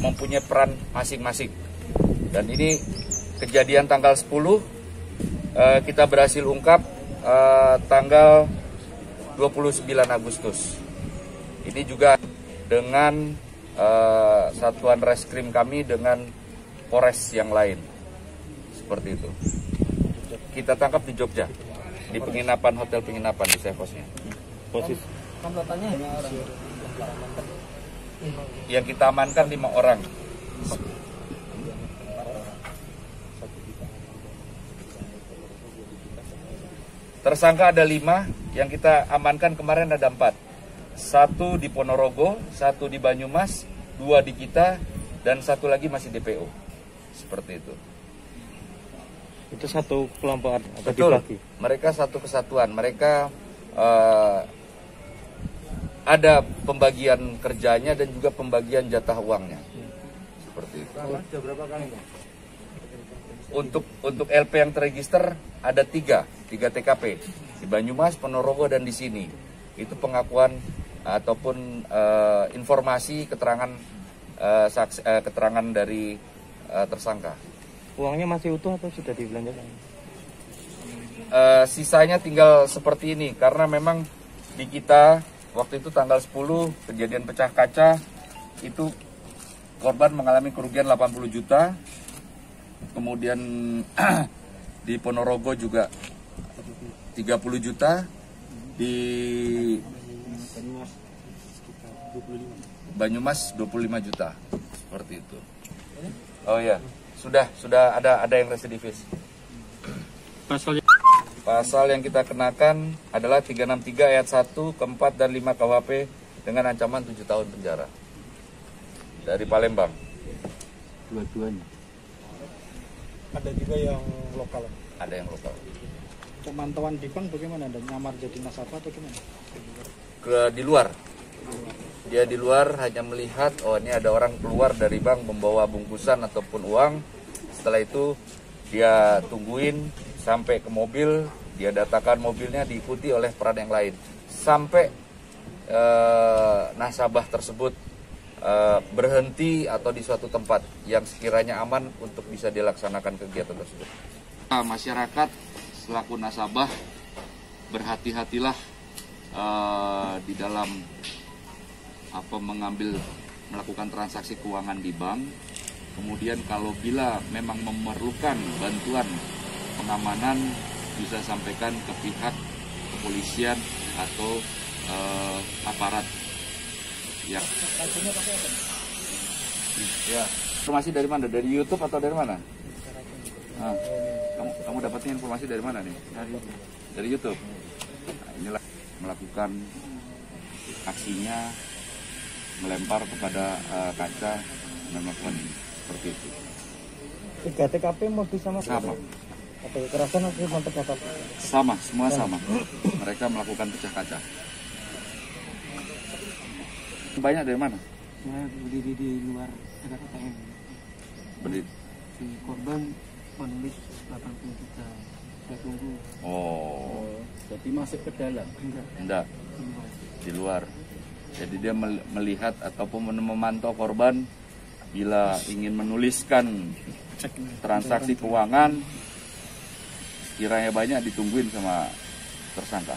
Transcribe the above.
mempunyai peran masing-masing. Dan ini kejadian tanggal 10 kita berhasil ungkap tanggal 29 Agustus. Ini juga dengan satuan reskrim kami dengan Polres yang lain. Seperti itu. Kita tangkap di Jogja, di penginapan, hotel penginapan di Sevosnya. Posisi yang kita amankan 5 orang. Tersangka ada 5, yang kita amankan kemarin ada 4. 1 di Ponorogo, 1 di Banyumas, 2 di kita, dan 1 lagi masih DPO. Seperti itu. Itu satu kelompok atau dibagi? Mereka satu kesatuan. Mereka ada pembagian kerjanya dan juga pembagian jatah uangnya. Seperti itu. Untuk LP yang terregister ada 3 TKP di Banyumas, Ponorogo, dan di sini. Itu pengakuan ataupun informasi keterangan keterangan dari tersangka. Uangnya masih utuh atau sudah dibelanjakan? Sisanya tinggal seperti ini karena memang di kita waktu itu tanggal 10 kejadian pecah kaca itu korban mengalami kerugian 80 juta. Kemudian di Ponorogo juga 30 juta. Di Banyumas 25 juta seperti itu. Oh ya, sudah ada yang residivis. Pasal yang kita kenakan adalah 363 ayat 1, keempat dan 5 KUHP dengan ancaman 7 tahun penjara. Dari Palembang. Dua-duanya. Ada juga yang lokal. Ada yang lokal. Pemantauan di bank bagaimana? Dan nyamar jadi nasabah atau gimana? Di luar. Dia di luar hanya melihat, oh ini ada orang keluar dari bank membawa bungkusan ataupun uang. Setelah itu dia tungguin sampai ke mobil, dia datakan mobilnya diikuti oleh peran yang lain. Sampai nasabah tersebut berhenti atau di suatu tempat yang sekiranya aman untuk bisa dilaksanakan kegiatan tersebut. Nah, masyarakat selaku nasabah berhati-hatilah di dalam melakukan transaksi keuangan di bank. Kemudian kalau bila memang memerlukan bantuan pengamanan bisa sampaikan ke pihak kepolisian atau aparat. Ya. Ya. Informasi dari mana? Dari YouTube atau dari mana? Nah. Kamu dapatnya informasi dari mana nih? Dari YouTube. Nah, inilah melakukan aksinya melempar kepada kaca dan melakukan seperti itu. 3 TKP modus sama. Atau kekerasan atau kontak kaca? Sama, semua sama. Mereka melakukan pecah kaca. Banyak dari mana? Saya berdiri di luar Jakarta. Berdiri. Si korban menulis 83, saya tunggu. Oh. Jadi masuk ke dalam? Enggak. Di luar. Jadi dia melihat ataupun memantau korban bila ingin menuliskan transaksi keuangan, kiranya banyak ditungguin sama tersangka.